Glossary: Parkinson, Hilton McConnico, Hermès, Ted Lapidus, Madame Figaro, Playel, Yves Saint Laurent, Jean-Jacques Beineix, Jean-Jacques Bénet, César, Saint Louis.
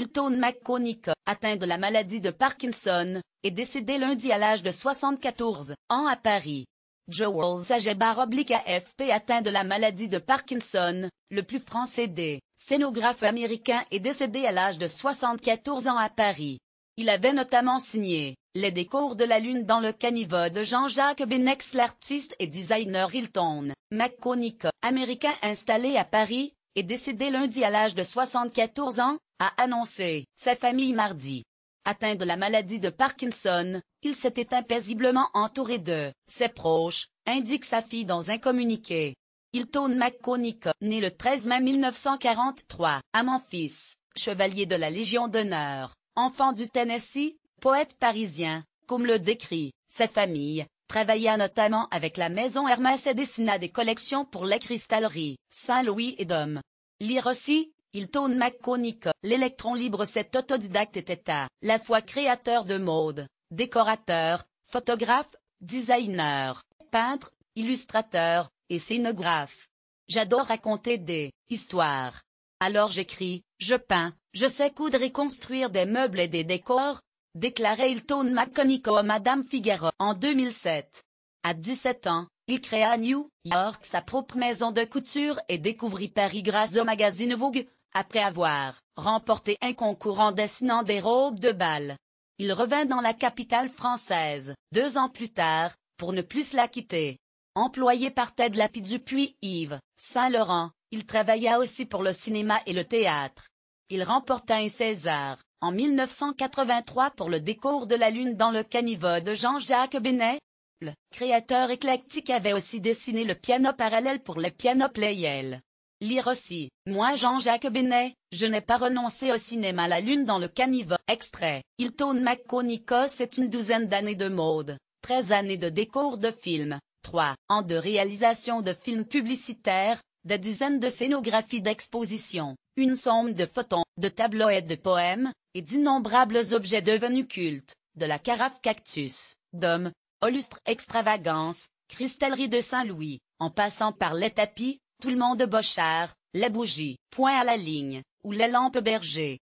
Hilton McConnico, atteint de la maladie de Parkinson, est décédé lundi à l'âge de 74 ans à Paris. Joel Zaget/AFP atteint de la maladie de Parkinson, le plus français des scénographes américains est décédé à l'âge de 74 ans à Paris. Il avait notamment signé « Les décors de la lune dans le caniveau » de Jean-Jacques Beineix. L'artiste et designer Hilton McConnico, américain installé à Paris, est décédé lundi à l'âge de 74 ans, a annoncé sa famille mardi. Atteint de la maladie de Parkinson, il s'est éteint paisiblement entouré de ses proches, indique sa fille dans un communiqué. Hilton McConnico, né le 13 mai 1943, à Memphis, chevalier de la Légion d'honneur, enfant du Tennessee, poète parisien, comme le décrit sa famille, travailla notamment avec la maison Hermès et dessina des collections pour les cristalleries Saint Louis et Dôme. Lire aussi, Hilton McConnico, l'électron libre. Cet autodidacte était à la fois créateur de mode, décorateur, photographe, designer, peintre, illustrateur, et scénographe. J'adore raconter des histoires. Alors j'écris, je peins, je sais coudre et construire des meubles et des décors, déclarait Hilton McConnico à Madame Figaro en 2007. À 17 ans, il créa à New York sa propre maison de couture et découvrit Paris grâce au magazine Vogue, après avoir remporté un concours en dessinant des robes de bal. Il revint dans la capitale française, 2 ans plus tard, pour ne plus la quitter. Employé par Ted Lapidus puis Yves Saint Laurent, il travailla aussi pour le cinéma et le théâtre. Il remporta un César, en 1983 pour le décor de la lune dans le caniveau de Jean-Jacques Bénet. Le créateur éclectique avait aussi dessiné le piano parallèle pour le piano Playel. Lire aussi, moi Jean-Jacques Bénet, je n'ai pas renoncé au cinéma. La lune dans le caniveau. Extrait, Hilton McConnico. C'est une douzaine d'années de mode, 13 années de décor de films, 3 ans de réalisation de films publicitaires, des dizaines de scénographies d'exposition, une somme de photons, de tableaux et de poèmes, et d'innombrables objets devenus cultes, de la carafe cactus, d'hommes, au lustre extravagance, cristallerie de Saint-Louis, en passant par les tapis, tout le monde bochard, les bougies, point à la ligne, ou les lampes berger.